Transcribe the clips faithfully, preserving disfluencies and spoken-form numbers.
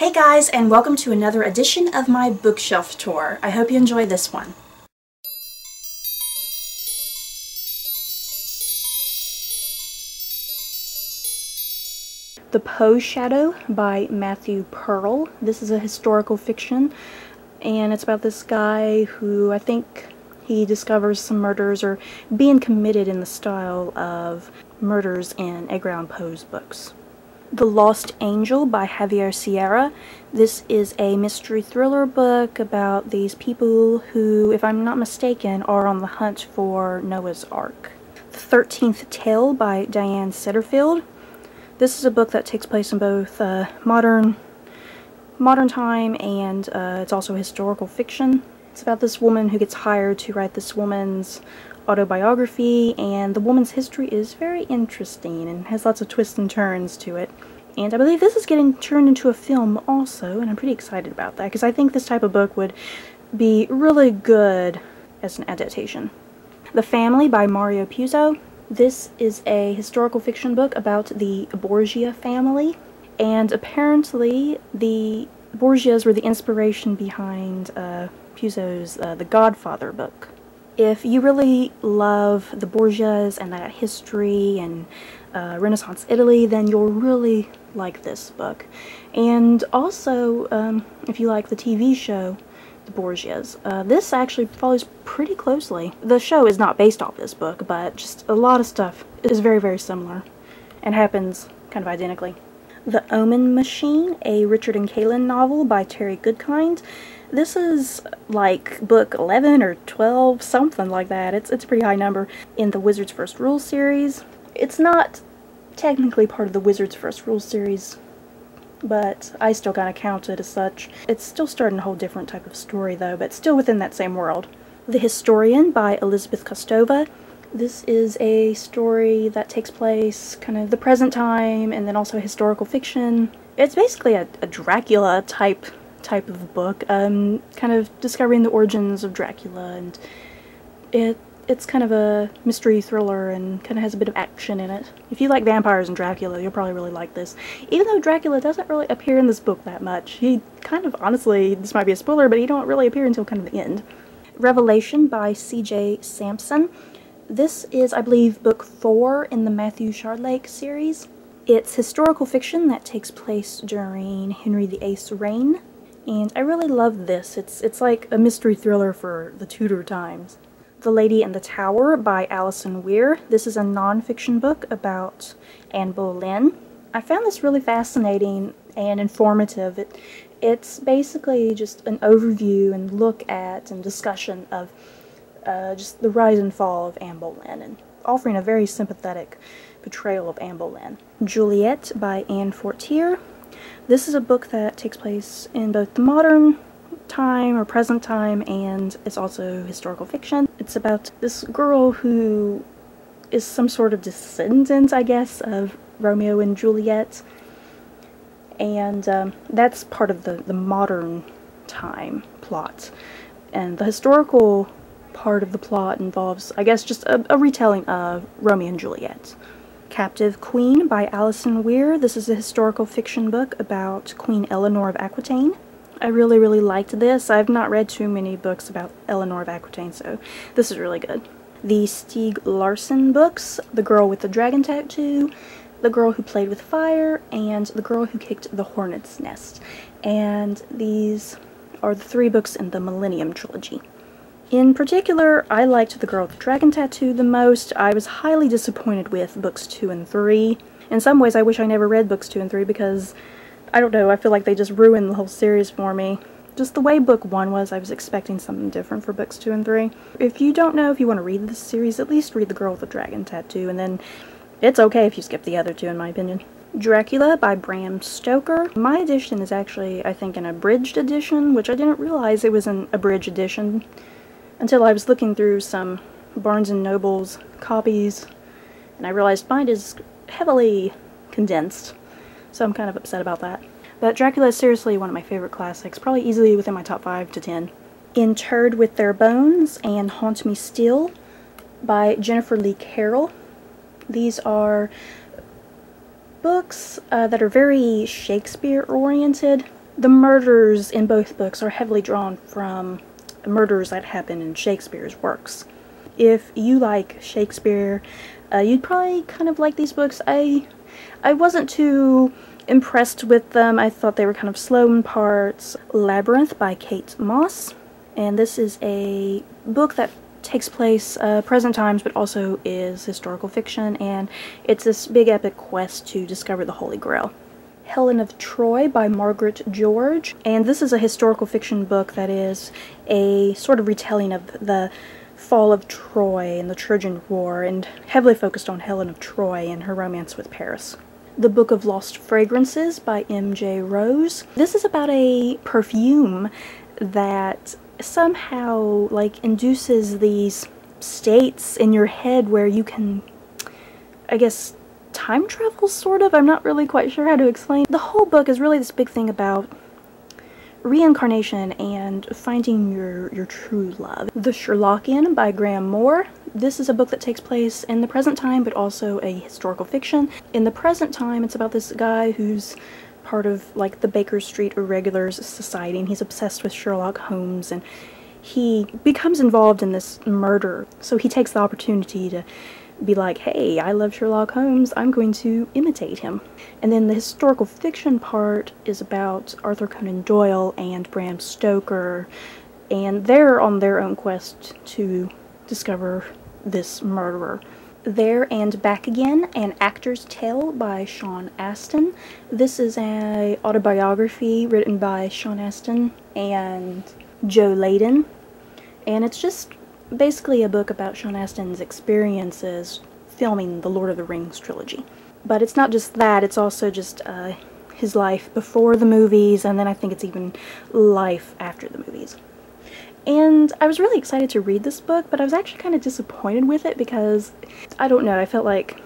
Hey guys, and welcome to another edition of my bookshelf tour. I hope you enjoy this one. The Poe Shadow by Matthew Pearl. This is a historical fiction, and it's about this guy who I think he discovers some murders are being committed in the style of murders in Edgar Allan Poe's books. The Lost Angel by Javier Sierra. This is a mystery thriller book about these people who, if I'm not mistaken, are on the hunt for Noah's Ark. The Thirteenth Tale by Diane Setterfield. This is a book that takes place in both uh, modern, modern time and uh, it's also historical fiction. It's about this woman who gets hired to write this woman's autobiography, and the woman's history is very interesting and has lots of twists and turns to it. And I believe this is getting turned into a film also, and I'm pretty excited about that because I think this type of book would be really good as an adaptation. The Family by Mario Puzo. This is a historical fiction book about the Borgia family, and apparently the Borgias were the inspiration behind uh, Puzo's uh, The Godfather book. If you really love the Borgias and that history and uh, Renaissance Italy, then you'll really like this book. And also, um, if you like the T V show, The Borgias, uh, this actually follows pretty closely. The show is not based off this book, but just a lot of stuff is very, very similar and happens kind of identically. The Omen Machine, a Richard and Kaelin novel by Terry Goodkind. This is like book eleven or twelve, something like that. It's, it's a pretty high number in the Wizard's First Rule series. It's not technically part of the Wizard's First Rule series, but I still kind of count it as such. It's still starting a whole different type of story though, but still within that same world. The Historian by Elizabeth Kostova. This is a story that takes place kind of the present time and then also historical fiction. It's basically a, a Dracula type type of book, um, kind of discovering the origins of Dracula, and it it's kind of a mystery thriller and kind of has a bit of action in it. If you like vampires and Dracula, you'll probably really like this, even though Dracula doesn't really appear in this book that much. He kind of, honestly, this might be a spoiler, but he don't really appear until kind of the end. Revelation by C J Sampson. This is, I believe, book four in the Matthew Shardlake series. It's historical fiction that takes place during Henry the eighth's reign, and I really love this. It's, it's like a mystery thriller for the Tudor times. The Lady and the Tower by Alison Weir. This is a non-fiction book about Anne Boleyn. I found this really fascinating and informative. It, it's basically just an overview and look at and discussion of Uh, just the rise and fall of Anne Boleyn, and offering a very sympathetic portrayal of Anne Boleyn. Juliet by Anne Fortier. This is a book that takes place in both the modern time or present time, and it's also historical fiction. It's about this girl who is some sort of descendant, I guess, of Romeo and Juliet, and um, that's part of the, the modern time plot. And the historical part of the plot involves, I guess, just a, a retelling of Romeo and Juliet. Captive Queen by Alison Weir. This is a historical fiction book about Queen Eleanor of Aquitaine. I really, really liked this. I've not read too many books about Eleanor of Aquitaine, so this is really good. The Stieg Larsson books, The Girl with the Dragon Tattoo, The Girl Who Played with Fire, and The Girl Who Kicked the Hornet's Nest. And these are the three books in the Millennium Trilogy. In particular, I liked The Girl with the Dragon Tattoo the most. I was highly disappointed with books two and three. In some ways, I wish I never read books two and three because, I don't know, I feel like they just ruined the whole series for me. Just the way book one was, I was expecting something different for books two and three. If you don't know if you want to read this series, at least read The Girl with the Dragon Tattoo, and then it's okay if you skip the other two, in my opinion. Dracula by Bram Stoker. My edition is actually, I think, an abridged edition, which I didn't realize it was an abridged edition until I was looking through some Barnes and Noble's copies, and I realized mine is heavily condensed, so I'm kind of upset about that. But Dracula is seriously one of my favorite classics, probably easily within my top five to ten. Interred with Their Bones and Haunt Me Still by Jennifer Lee Carroll. These are books uh, that are very Shakespeare-oriented. The murders in both books are heavily drawn from murders that happen in Shakespeare's works. If you like Shakespeare, uh, you'd probably kind of like these books. I, I wasn't too impressed with them. I thought they were kind of slow in parts. Labyrinth by Kate Moss, and this is a book that takes place uh, present times but also is historical fiction, and it's this big epic quest to discover the Holy Grail. Helen of Troy by Margaret George, and this is a historical fiction book that is a sort of retelling of the fall of Troy and the Trojan War, and heavily focused on Helen of Troy and her romance with Paris. The Book of Lost Fragrances by M J Rose. This is about a perfume that somehow like induces these states in your head where you can, I guess, time travel, sort of? I'm not really quite sure how to explain. The whole book is really this big thing about reincarnation and finding your, your true love. The Sherlockian by Graham Moore. This is a book that takes place in the present time but also a historical fiction. In the present time, it's about this guy who's part of like the Baker Street Irregulars Society, and he's obsessed with Sherlock Holmes, and he becomes involved in this murder. So he takes the opportunity to be like, hey, I love Sherlock Holmes, I'm going to imitate him. And then the historical fiction part is about Arthur Conan Doyle and Bram Stoker, and they're on their own quest to discover this murderer. There and Back Again, An Actor's Tale by Sean Astin. This is an autobiography written by Sean Astin and Joe Layden, and it's just basically a book about Sean Astin's experiences filming the Lord of the Rings trilogy. But it's not just that, it's also just uh, his life before the movies, and then I think it's even life after the movies. And I was really excited to read this book, but I was actually kind of disappointed with it because, I don't know, I felt like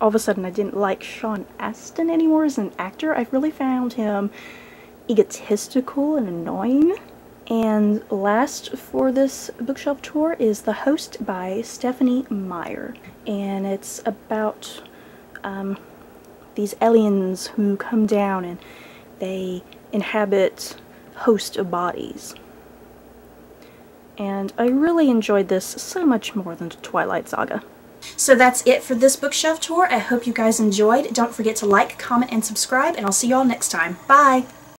all of a sudden I didn't like Sean Astin anymore as an actor. I really found him egotistical and annoying. And last for this bookshelf tour is The Host by Stephanie Meyer, and it's about um, these aliens who come down and they inhabit host bodies. And I really enjoyed this so much more than Twilight Saga. So that's it for this bookshelf tour. I hope you guys enjoyed. Don't forget to like, comment, and subscribe, and I'll see y'all next time. Bye!